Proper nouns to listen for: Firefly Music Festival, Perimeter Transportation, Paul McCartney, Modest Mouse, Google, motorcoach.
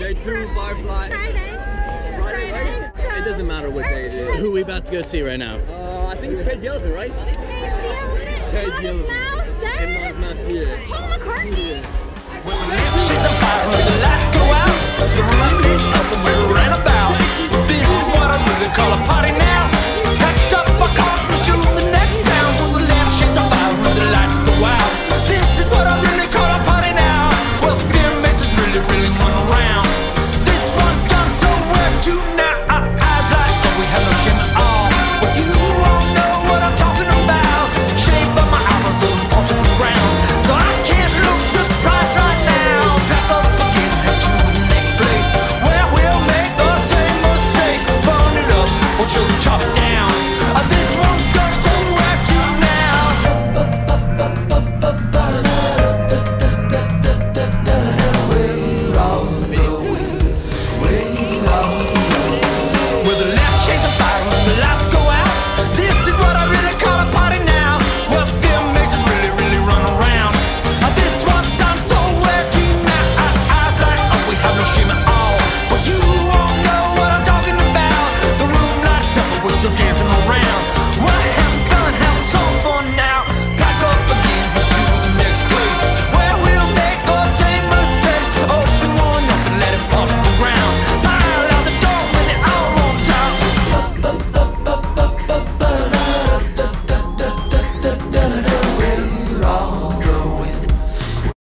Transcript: Day two, Firefly. Friday, right? It doesn't matter what day it is. Who are we about to go see right now? I think it's Cage the Elephant, right? Cage the Elephant. Cage Mouse. Paul McCartney. She's on fire, let's go out.